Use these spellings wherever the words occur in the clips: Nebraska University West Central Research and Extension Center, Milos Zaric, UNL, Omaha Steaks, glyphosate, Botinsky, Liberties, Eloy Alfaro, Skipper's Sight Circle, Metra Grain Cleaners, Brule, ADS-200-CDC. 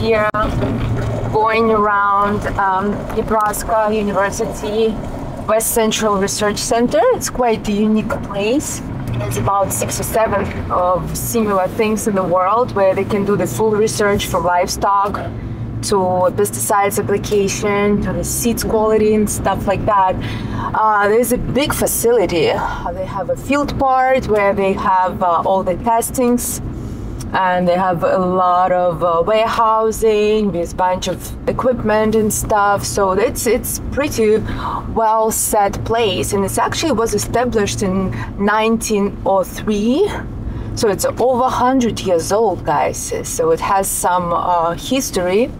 year going around Nebraska University West Central Research Center. It's quite a unique place. There's about 6 or 7 of similar things in the world where they can do the full research from livestock to pesticides application, to the seed quality and stuff like that. There's a big facility. They have a field part where they have all the testings, and they have a lot of warehousing with a bunch of equipment and stuff. So it's pretty well set place, and it actually was established in 1903. So it's over 100 years old, guys. So it has some history,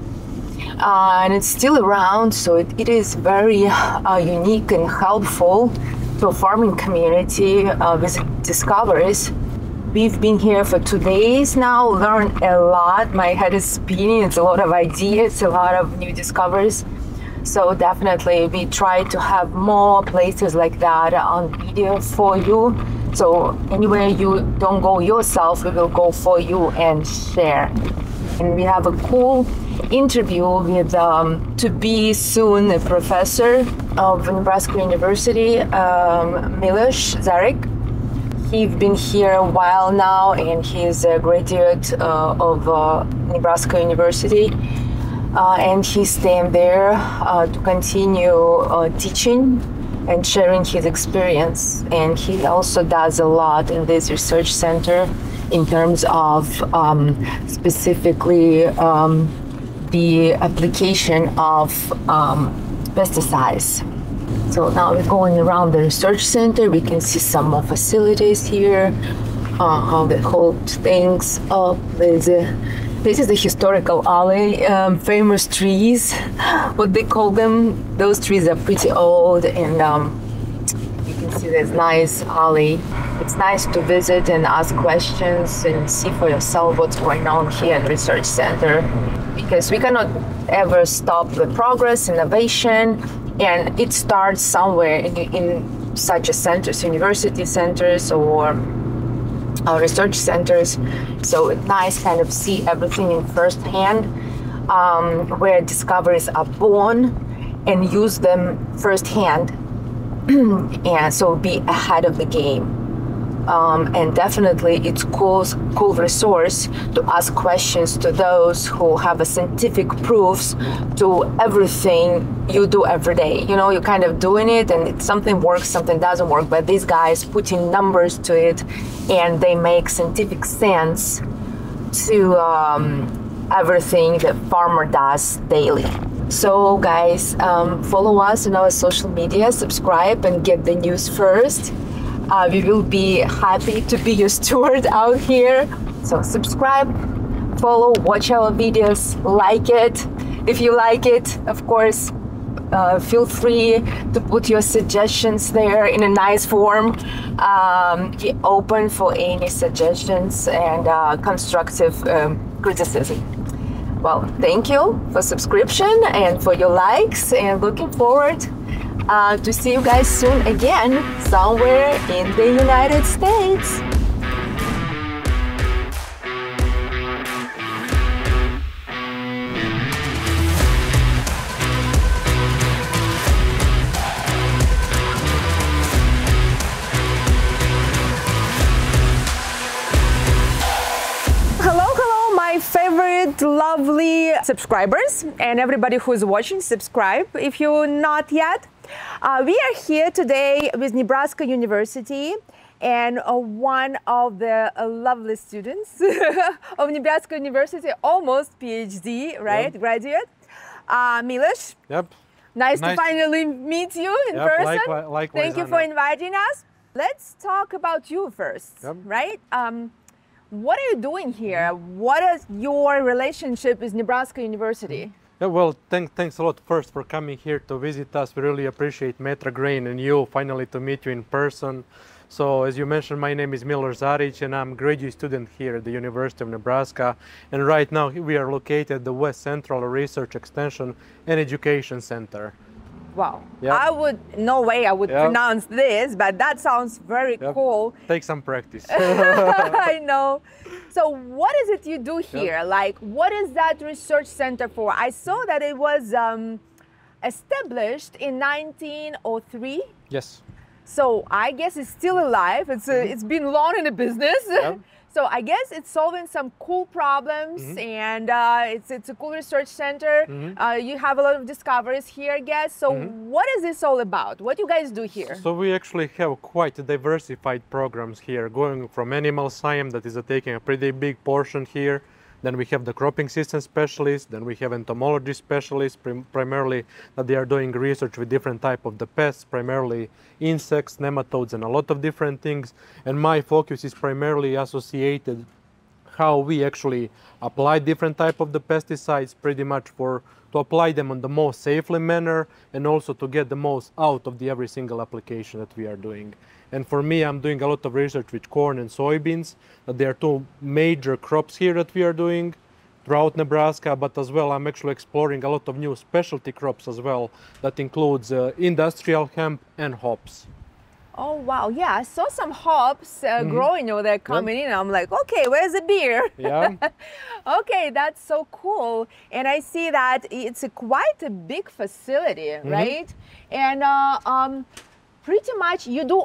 and it's still around. So it is very unique and helpful to a farming community with discoveries. We've been here for 2 days now, learned a lot. My head is spinning. It's a lot of ideas, a lot of new discoveries. So definitely we try to have more places like that on video for you. So anywhere you don't go yourself, we will go for you and share. And we have a cool interview with to be soon a professor of Nebraska University, Milos Zaric. He's been here a while now, and he's a graduate of Nebraska University, and he's staying there to continue teaching and sharing his experience. And he also does a lot in this research center in terms of specifically the application of pesticides. So now we're going around the research center. We can see some more facilities here, how they hold things up. This is the historical alley, famous trees, what they call them. Those trees are pretty old, and you can see this nice alley. It's nice to visit and ask questions and see for yourself what's going on here at the research center, because we cannot ever stop the progress, innovation. And it starts somewhere in such a centers, university centers or research centers. So it's nice kind of see everything in firsthand, where discoveries are born and use them firsthand. And so be ahead of the game. And definitely it's cool resource to ask questions to those who have a scientific proofs to everything you do every day. You know, you're kind of doing it, and something works, something doesn't work, but these guys putting numbers to it, and they make scientific sense to everything that farmer does daily. So guys, follow us on our social media, subscribe, and get the news first. We will be happy to be your steward out here. So subscribe, follow, watch our videos, like it. If you like it, of course, feel free to put your suggestions there in a nice form. Be open for any suggestions and constructive criticism. Well, thank you for subscription and for your likes, and looking forward to see you guys soon again, somewhere in the United States. Lovely subscribers and everybody who's watching, subscribe if you're not yet. We are here today with Nebraska University and one of the lovely students of Nebraska University, almost PhD, right? Yep. Graduate. Milos. Yep. Nice to finally meet you in person. Likewise, thank you for inviting us. Let's talk about you first, right? What are you doing here? What is your relationship with Nebraska University? Yeah, well, thanks a lot first for coming here to visit us. We really appreciate Metra Grain and you, finally to meet you in person. So as you mentioned, my name is Milos Zaric, and I'm a graduate student here at the University of Nebraska. And right now we are located at the West Central Research Extension and Education Center. Wow. Yep. I would, no way I would pronounce this, but that sounds very cool. Take some practice. I know. So what is it you do here? Like, what is that research center for? I saw that it was established in 1903. Yes. So I guess it's still alive. It's been long in the business. Yep. So I guess it's solving some cool problems, and it's a cool research center. You have a lot of discoveries here, I guess. So what is this all about? What do you guys do here? So we actually have quite diversified programs here, going from animal science that is taking a pretty big portion here. Then we have the cropping system specialists, then we have entomology specialists, primarily that they are doing research with different type of the pests, primarily insects, nematodes, and a lot of different things. And my focus is primarily associated how we actually apply different type of the pesticides, pretty much to apply them on the most safely manner, and also to get the most out of every single application that we are doing. And for me, I'm doing a lot of research with corn and soybeans. There are two major crops here that we are doing throughout Nebraska, but as well I'm actually exploring a lot of new specialty crops as well, that includes industrial hemp and hops. Oh, wow. Yeah, I saw some hops growing over there coming in. I'm like, okay, where's the beer? Yeah. Okay, that's so cool. And I see that it's quite a big facility, right? And pretty much you do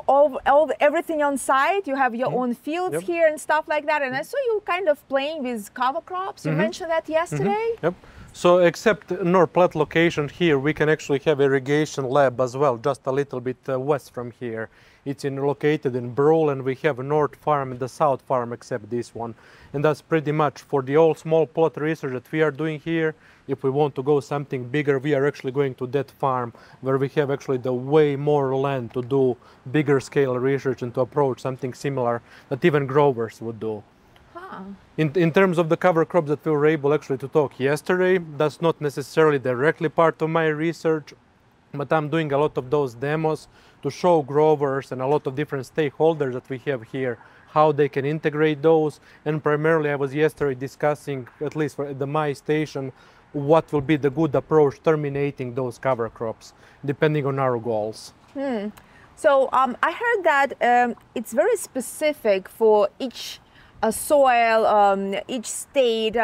everything on site. You have your own fields here and stuff like that. And I saw you kind of playing with cover crops. You mentioned that yesterday. Yep. So except North Platte location here, we can actually have irrigation lab as well, just a little bit west from here. It's located in Brule, and we have a North Farm and the South Farm except this one. And that's pretty much for the old small plot research that we are doing here. If we want to go something bigger, we are actually going to that farm where we have actually the way more land to do bigger scale research and to approach something similar that even growers would do. In terms of the cover crops that we were able actually to talk yesterday, that's not necessarily directly part of my research, but I'm doing a lot of those demos to show growers and a lot of different stakeholders that we have here how they can integrate those. And primarily I was yesterday discussing, at least for my station, what will be the good approach terminating those cover crops depending on our goals. So I heard that it's very specific for each soil, each state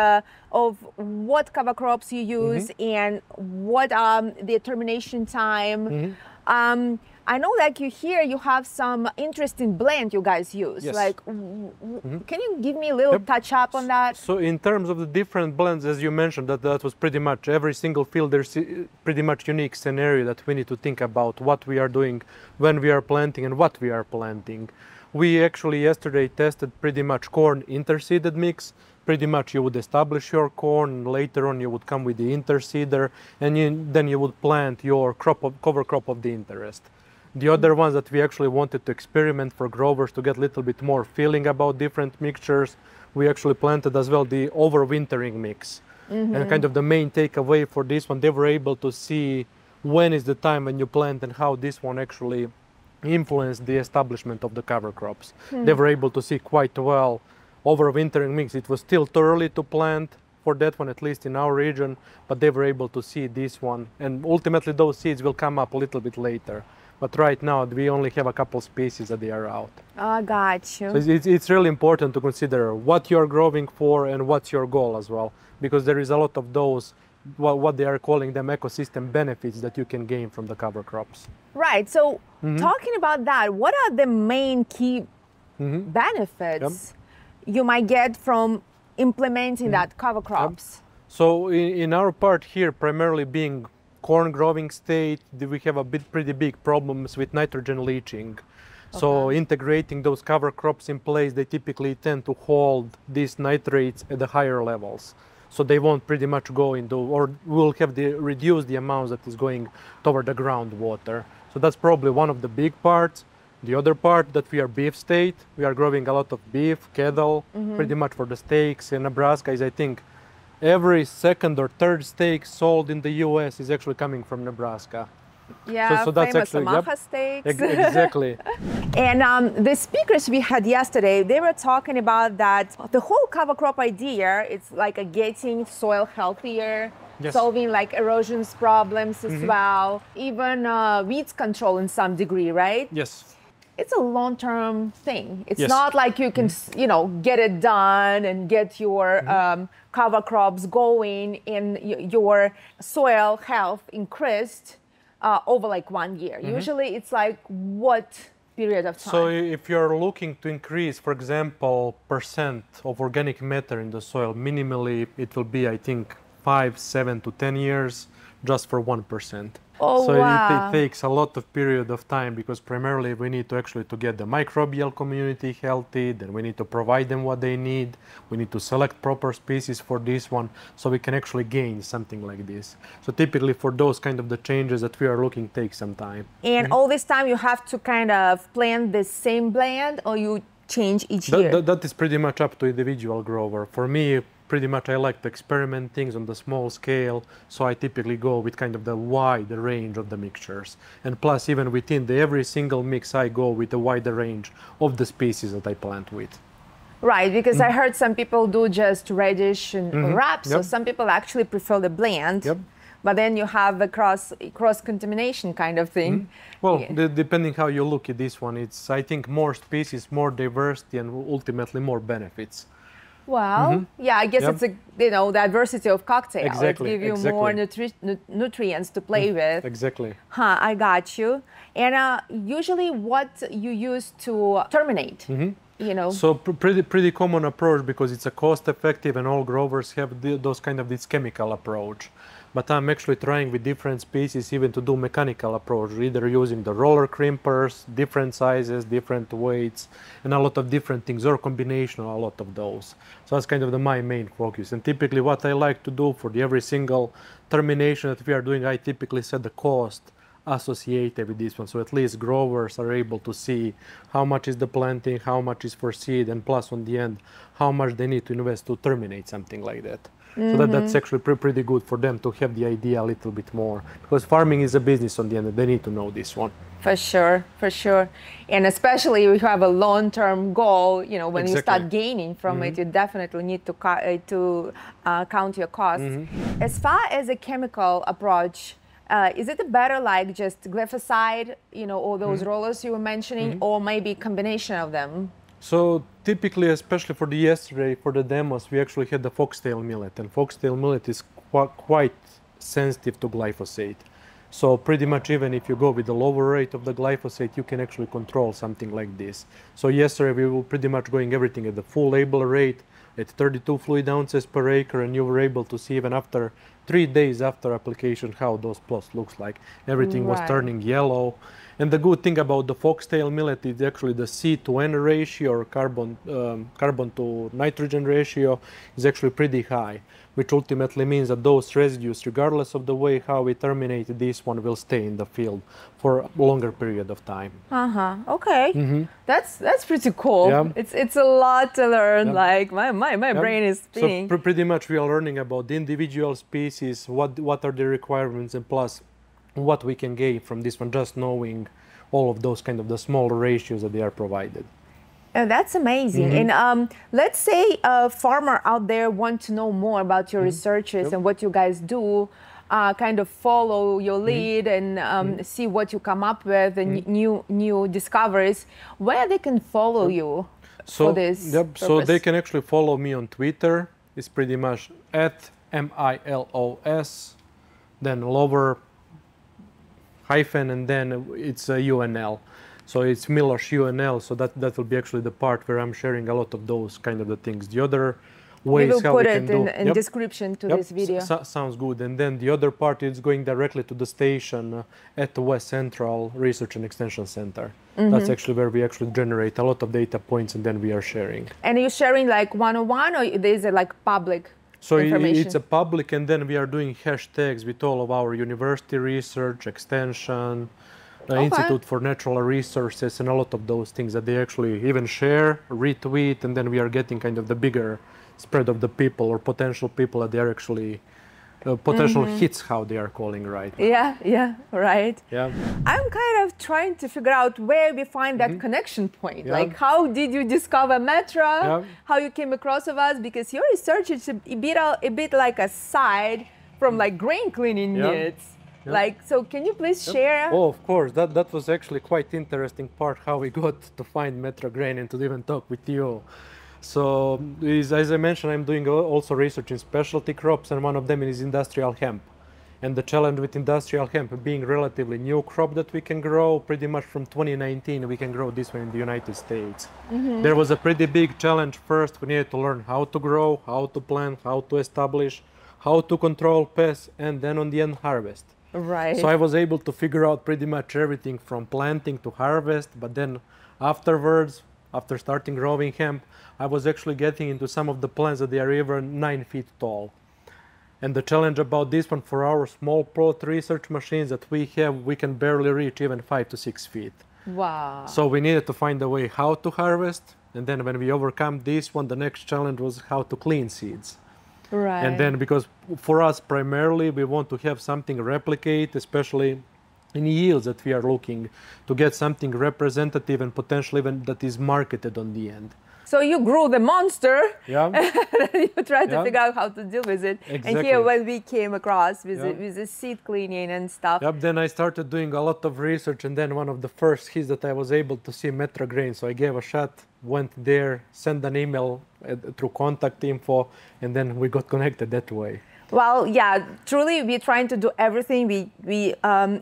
of what cover crops you use and what the termination time. I know that here you have some interesting blend you guys use. Yes. Like, can you give me a little touch up on that? So in terms of the different blends, as you mentioned, that was pretty much every single field. There's pretty much unique scenario that we need to think about what we are doing, when we are planting and what we are planting. We actually yesterday tested pretty much corn interseeded mix. Pretty much you would establish your corn, and later on you would come with the interseeder, and then you would plant your cover crop of the interest. The other ones that we actually wanted to experiment for growers to get a little bit more feeling about different mixtures, we actually planted as well the overwintering mix. And kind of the main takeaway for this one, they were able to see when is the time when you plant and how this one actually influenced the establishment of the cover crops. They were able to see quite well overwintering mix. It was still too early to plant for that one, at least in our region, but they were able to see this one. And ultimately those seeds will come up a little bit later. But right now we only have a couple species that they are out. I got you. So it's really important to consider what you're growing for and what's your goal as well, because there is a lot of those what they are calling them ecosystem benefits that you can gain from the cover crops. Right. So talking about that, what are the main key benefits you might get from implementing that cover crops? So in our part here, primarily being corn growing state, we have a pretty big problems with nitrogen leaching. So integrating those cover crops in place, they typically tend to hold these nitrates at the higher levels. So they won't pretty much go into, or will have to reduce the amounts that is going toward the groundwater. So that's probably one of the big parts. The other part that we are beef state, we are growing a lot of beef, cattle, pretty much for the steaks. In Nebraska is, I think, every second or third steak sold in the US is actually coming from Nebraska. Yeah, so that's famous actually, Omaha steaks. Exactly. And the speakers we had yesterday, they were talking about that the whole cover crop idea, it's like getting soil healthier, yes, solving like erosion problems as well, even weeds control in some degree, right? Yes. It's a long-term thing. It's not like you can, you know, get it done and get your cover crops going and your soil health increased over like 1 year. Usually it's like what period of time? So if you're looking to increase, for example, percent of organic matter in the soil, minimally it will be, I think, 5, 7 to 10 years just for 1%. Oh, so wow. It takes a lot of period of time because primarily we need to actually to get the microbial community healthy, then we need to provide them what they need, we need to select proper species for this one, so we can actually gain something like this. So typically for those kind of the changes that we are looking take some time. And all this time you have to kind of plant the same blend, or you change each year? That is pretty much up to individual grower. For me, pretty much I like to experiment things on the small scale, so I typically go with kind of the wider range of the mixtures. And plus, even within every single mix, I go with a wider range of the species that I plant with. Right, because I heard some people do just radish and wrap, so some people actually prefer the blend. But then you have a cross-contamination kind of thing. Well, depending how you look at this one, it's, I think, more species, more diversity, and ultimately more benefits. Well, yeah, I guess it's a, you know, the diversity of cocktail. Exactly. It gives you more nutrients to play with. Exactly. Huh, I got you. And usually what you use to terminate, you know. So pretty common approach because it's a cost effective and all growers have those kind of this chemical approach. But I'm actually trying with different species even to do mechanical approach, either using the roller crimpers, different sizes, different weights, and a lot of different things, or combination of a lot of those. So that's kind of my main focus. And typically what I like to do for every single termination that we are doing, I typically set the cost associated with this one. So at least growers are able to see how much is the planting, how much is for seed, and plus on the end, how much they need to invest to terminate something like that. So that's actually pretty good for them to have the idea a little bit more, because farming is a business on the end, and they need to know this one. For sure, for sure. And especially if you have a long-term goal, you know, when you start gaining from it, you definitely need to count your costs. As far as a chemical approach, is it better like just glyphosate, you know, all those rollers you were mentioning, or maybe a combination of them? So typically, especially for the yesterday, for the demos, we actually had the foxtail millet, and foxtail millet is quite sensitive to glyphosate. So pretty much even if you go with the lower rate of the glyphosate, you can actually control something like this. So yesterday we were pretty much going everything at the full label rate at 32 fluid ounces per acre, and you were able to see even after 3 days after application how those plots looks like. Everything was turning yellow. And the good thing about the foxtail millet is actually the C/N ratio, or carbon to nitrogen ratio, is actually pretty high, which ultimately means that those residues, regardless of the way how we terminate this one, will stay in the field for a longer period of time. Okay. That's pretty cool. It's a lot to learn. Like my brain is spinning. So pretty much we are learning about the individual species, what are the requirements, and plus what we can gain from this one, just knowing all of those kind of the small ratios that they are provided. Oh, that's amazing. And let's say a farmer out there wants to know more about your researches and what you guys do, kind of follow your lead and see what you come up with and new discoveries, where they can follow you for this purpose. So they can actually follow me on Twitter. It's pretty much at MILOS, then lower hyphen, and then it's UNL. So it's Milos UNL, so that will be actually the part where I'm sharing a lot of those kind of the things. The other ways how we can do... We will put it in description to this video. Sounds good. And then the other part is going directly to the station at the West Central Research and Extension Center. That's actually where we actually generate a lot of data points, and then we are sharing. And you're sharing like one-on-one, or is it like public? So it's a public, and then we are doing hashtags with all of our university research, extension, Institute for Natural Resources, and a lot of those things that they actually even share, retweet, and then we are getting kind of the bigger spread of the people or potential people that they are actually potential hits, how they are calling right now. I'm kind of trying to figure out where we find that connection point. Like, how did you discover Metra? How you came across of us? Because your research is a bit like aside from like grain cleaning needs. Like, so can you please share? Oh, of course. That was actually quite interesting part, how we got to find Metra Grain and to even talk with you. So, as I mentioned, I'm doing also research in specialty crops, and one of them is industrial hemp. And the challenge with industrial hemp being relatively new crop that we can grow, pretty much from 2019, we can grow this one in the United States. There was a pretty big challenge first. We needed to learn how to grow, how to plant, how to establish, how to control pests, and then on the end harvest. Right. So I was able to figure out pretty much everything from planting to harvest, but then afterwards, after starting growing hemp, I was actually getting into some of the plants that they are even 9 feet tall. And the challenge about this one for our small plot research machines that we have, we can barely reach even 5 to 6 feet. Wow. So we needed to find a way how to harvest. And then when we overcome this one, the next challenge was how to clean seeds. Right. And then because for us primarily, we want to have something replicate, especially in yields that we are looking to get something representative and potentially even that is marketed on the end. So you grew the monster, and you tried to figure out how to deal with it. Exactly. And here when we came across with, with the seed cleaning and stuff. Then I started doing a lot of research, and then one of the first hits that I was able to see Metra Grain, so I gave a shot, went there, sent an email through contact info, and then we got connected that way. Well, yeah, truly, we're trying to do everything. We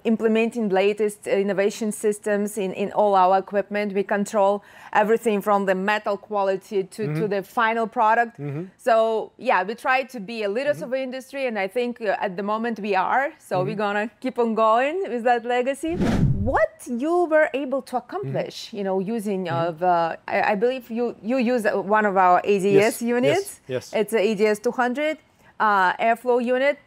implementing latest innovation systems in all our equipment. We control everything from the metal quality to the final product. So, yeah, we try to be a leaders of the industry, and I think at the moment we are. So we're going to keep on going with that legacy. What you were able to accomplish, you know, using of, I believe you use one of our ADS units. Yes. It's an ADS-200. Airflow unit.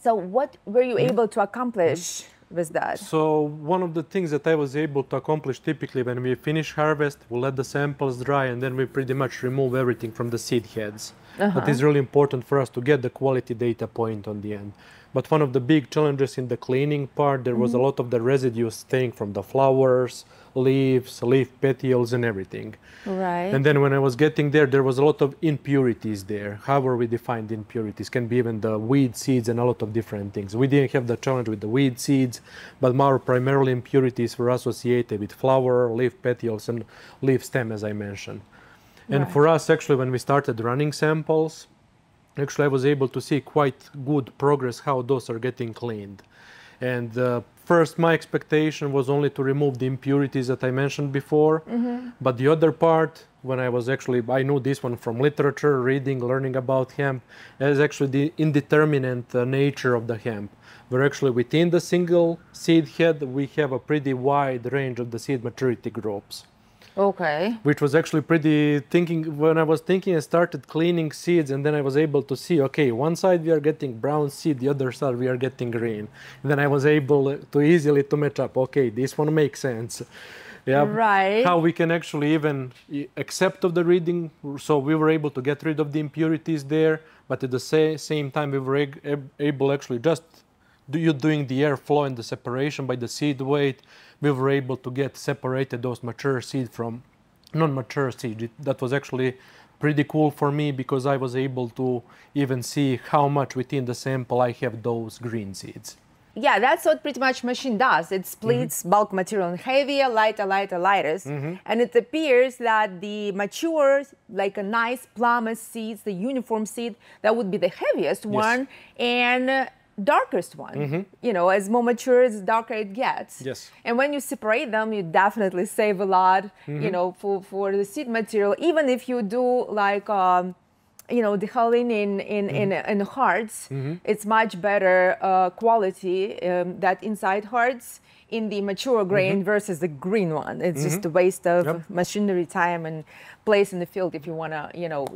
So what were you able to accomplish with that? So one of the things that I was able to accomplish typically when we finish harvest, we let the samples dry and then we pretty much remove everything from the seed heads. That is really important for us to get the quality data point on the end. But one of the big challenges in the cleaning part, there was a lot of the residues staying from the flowers, leaves, leaf petioles and everything. Right. And then when I was getting there, there was a lot of impurities there. However, we defined impurities can be even the weed seeds and a lot of different things. We didn't have the challenge with the weed seeds, but more primarily impurities were associated with flower, leaf petioles and leaf stem, as I mentioned. And for us, actually, when we started running samples, actually I was able to see quite good progress how those are getting cleaned. And first, my expectation was only to remove the impurities that I mentioned before. But the other part, when I was actually, I knew this one from literature, reading, learning about hemp, is actually the indeterminate nature of the hemp. Where actually within the single seed head, we have a pretty wide range of the seed maturity groups. Okay. Which was actually pretty thinking, when I was thinking I started cleaning seeds and then I was able to see, okay, one side we are getting brown seed, the other side we are getting green. And then I was able to easily to match up, okay, this one makes sense. Yeah. Right. How we can actually even accept of the reading. So we were able to get rid of the impurities there, but at the same time we were able actually just doing the airflow and the separation by the seed weight, we were able to get separated those mature seed from non-mature seed. That was actually pretty cool for me because I was able to even see how much within the sample I have those green seeds. Yeah, that's what pretty much machine does. It splits bulk material in heavier, lighter. And it appears that the mature, like a nice plum seeds, the uniform seed, that would be the heaviest one. And darkest one, you know, as more mature, as darker it gets. And when you separate them, you definitely save a lot, you know, for the seed material. Even if you do like, you know, dehulling in hards, it's much better quality that inside hards in the mature grain versus the green one. It's just a waste of machinery time and place in the field if you want to, you know.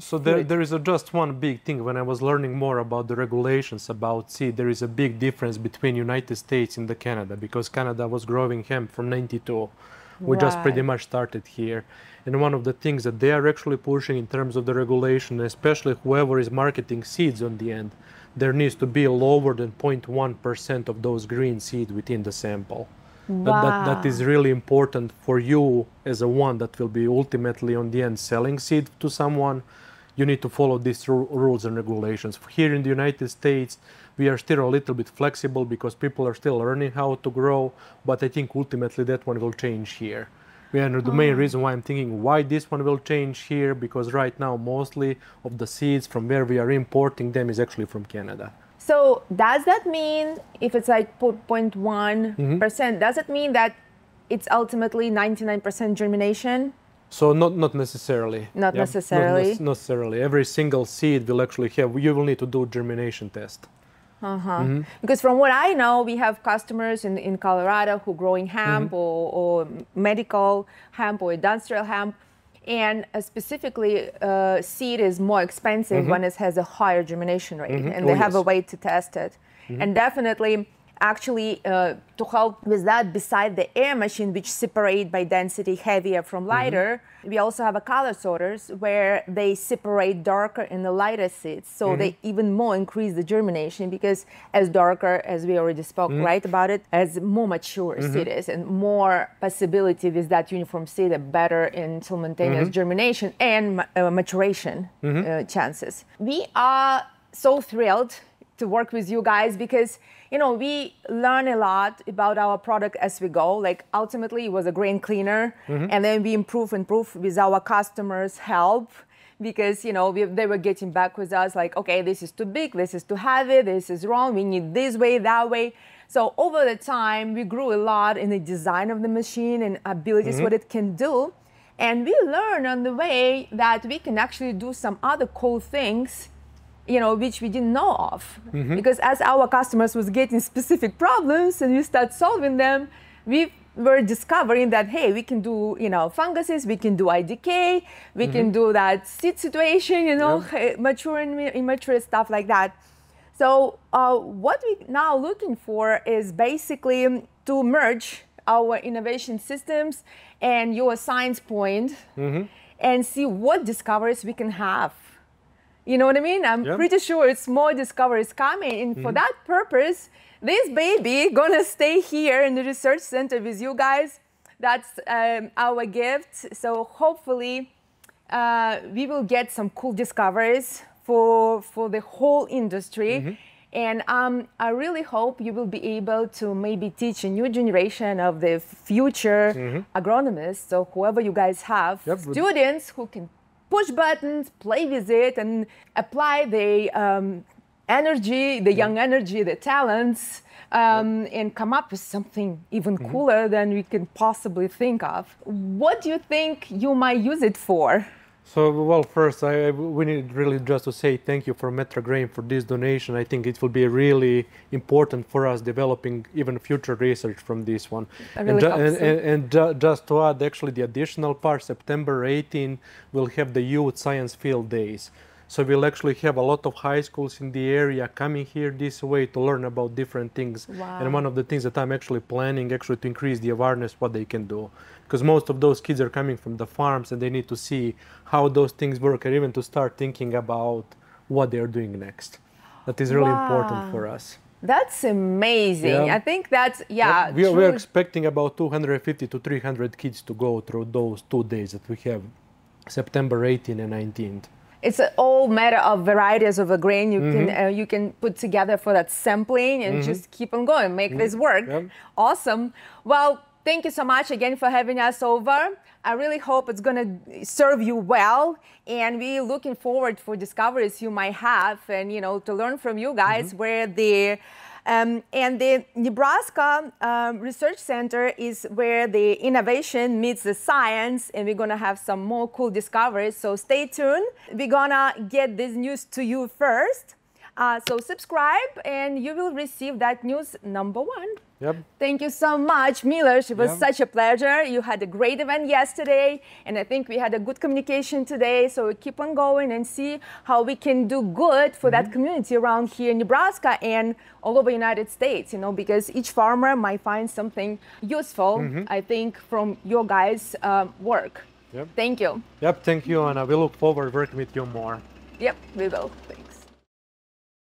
So there is just one big thing. When I was learning more about the regulations about seed, there is a big difference between United States and Canada because Canada was growing hemp from 92. We just pretty much started here. And one of the things that they are actually pushing in terms of the regulation, especially whoever is marketing seeds on the end, there needs to be lower than 0.1% of those green seed within the sample. Wow. That is really important for you as a one that will be ultimately on the end selling seed to someone. You need to follow these rules and regulations. Here in the United States, we are still a little bit flexible because people are still learning how to grow, but I think ultimately that one will change here. And the main reason why I'm thinking why this one will change here, because right now mostly of the seeds from where we are importing them is actually from Canada. So does that mean, if it's like 0.1%, does it mean that it's ultimately 99% germination? So not necessarily. Not necessarily. Not necessarily. Every single seed will actually have, you will need to do a germination test. Because from what I know, we have customers in Colorado who are growing hemp or medical hemp or industrial hemp, and specifically seed is more expensive when it has a higher germination rate, and they have a way to test it. And definitely, actually, to help with that, beside the air machine, which separate by density heavier from lighter, we also have a color sorters where they separate darker and the lighter seeds. So they even more increase the germination, because as darker, as we already spoke right about it, as more mature seed is, and more possibility with that uniform seed, a better and simultaneous germination and maturation chances. We are so thrilled to work with you guys, because you know we learn a lot about our product as we go. Like ultimately it was a grain cleaner, and then we improve with our customers' help, because you know they were getting back with us like, okay, this is too big, this is too heavy, this is wrong, we need this way, that way. So over the time we grew a lot in the design of the machine and abilities, what it can do, and we learn on the way that we can actually do some other cool things, you know, which we didn't know of. Because as our customers was getting specific problems and we start solving them, we were discovering that, hey, we can do, you know, funguses, we can do IDK, we can do that seed situation, you know, mature and immature, stuff like that. So what we're now looking for is basically to merge our innovation systems and your science point and see what discoveries we can have. You know what I mean? I'm pretty sure it's more discoveries coming. And for that purpose, this baby gonna stay here in the research center with you guys. That's our gift. So hopefully we will get some cool discoveries for the whole industry. And I really hope you will be able to maybe teach a new generation of the future agronomists, so whoever you guys have, students who can push buttons, play with it, and apply the energy, the young energy, the talents, and come up with something even cooler than we can possibly think of. What do you think you might use it for? So, well, first, we need really just to say thank you for Metra Grain for this donation. I think it will be really important for us developing even future research from this one. And just to add, actually, the additional part, September 18, we'll have the Youth Science Field Days. So we'll actually have a lot of high schools in the area coming here this way to learn about different things. And one of the things that I'm actually planning to increase the awareness what they can do. Because most of those kids are coming from the farms and they need to see how those things work and even to start thinking about what they're doing next. That is really important for us. That's amazing. I think that's, we are expecting about 250 to 300 kids to go through those 2 days that we have, September 18 and 19th. It's an all matter of varieties of a grain you can you can put together for that sampling and just keep on going, make this work. Awesome. Well, thank you so much again for having us over. I really hope it's gonna serve you well, and we're looking forward for discoveries you might have, and you know, to learn from you guys where the and the Nebraska Research Center is where the innovation meets the science, and we're going to have some more cool discoveries, so stay tuned. We're going to get this news to you first. So subscribe and you will receive that news #1. Yep. Thank you so much, Milos. It was such a pleasure. You had a great event yesterday, and I think we had a good communication today. So we keep on going and see how we can do good for that community around here in Nebraska and all over the United States, you know, because each farmer might find something useful, I think, from your guys' work. Yep. Thank you. Yep, thank you, Anna. We look forward to working with you more. Yep, we will.